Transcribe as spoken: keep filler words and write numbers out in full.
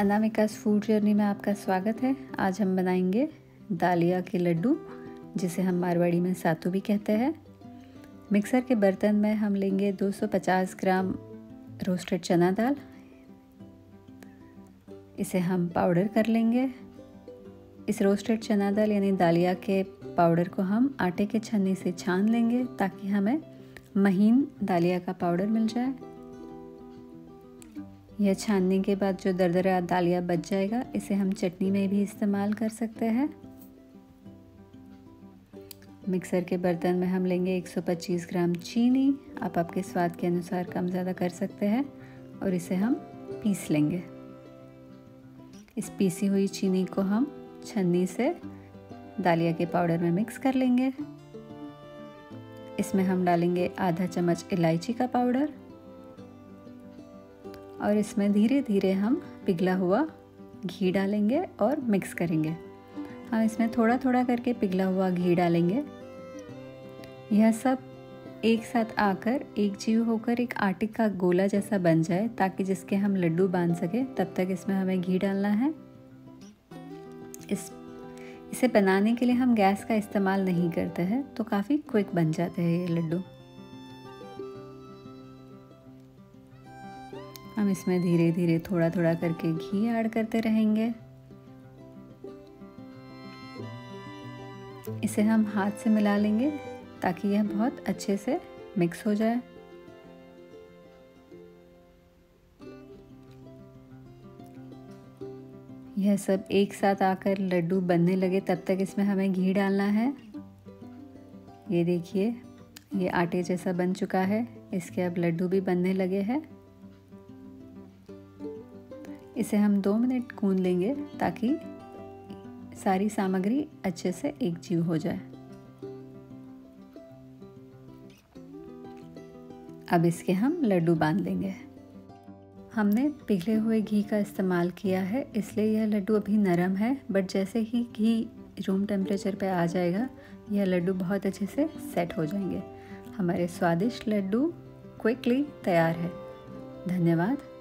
अनामिकास food journey में आपका स्वागत है। आज हम बनाएंगे दालिया के लड्डू, जिसे हम मारवाड़ी में सातू भी कहते हैं। मिक्सर के बर्तन में हम लेंगे दो सौ पचास ग्राम रोस्टेड चना दाल, इसे हम पाउडर कर लेंगे। इस रोस्टेड चना दाल यानी दालिया के पाउडर को हम आटे के छन्नी से छान लेंगे ताकि हमें महीन दालिया का पाउडर मिल जाए। यह छानने के बाद जो दरदरा दालिया बच जाएगा, इसे हम चटनी में भी इस्तेमाल कर सकते हैं। मिक्सर के बर्तन में हम लेंगे एक सौ पच्चीस ग्राम चीनी, आप आपके स्वाद के अनुसार कम ज़्यादा कर सकते हैं, और इसे हम पीस लेंगे। इस पीसी हुई चीनी को हम छन्नी से दालिया के पाउडर में मिक्स कर लेंगे। इसमें हम डालेंगे आधा चम्मच इलायची का पाउडर, और इसमें धीरे धीरे हम पिघला हुआ घी डालेंगे और मिक्स करेंगे। हम इसमें थोड़ा थोड़ा करके पिघला हुआ घी डालेंगे। यह सब एक साथ आकर एक जीव होकर एक आटे का गोला जैसा बन जाए, ताकि जिसके हम लड्डू बांध सके। तब तक इसमें हमें घी डालना है। इस इसे बनाने के लिए हम गैस का इस्तेमाल नहीं करते हैं, तो काफ़ी क्विक बन जाते हैं ये लड्डू। हम इसमें धीरे धीरे थोड़ा थोड़ा करके घी ऐड करते रहेंगे। इसे हम हाथ से मिला लेंगे ताकि यह बहुत अच्छे से मिक्स हो जाए। यह सब एक साथ आकर लड्डू बनने लगे, तब तक इसमें हमें घी डालना है। ये देखिए, ये आटे जैसा बन चुका है। इसके अब लड्डू भी बनने लगे हैं। इसे हम दो मिनट गूंद लेंगे ताकि सारी सामग्री अच्छे से एकजीव हो जाए। अब इसके हम लड्डू बांध लेंगे। हमने पिघले हुए घी का इस्तेमाल किया है, इसलिए यह लड्डू अभी नरम है, बट जैसे ही घी रूम टेम्परेचर पे आ जाएगा, यह लड्डू बहुत अच्छे से सेट हो जाएंगे। हमारे स्वादिष्ट लड्डू क्विकली तैयार है। धन्यवाद।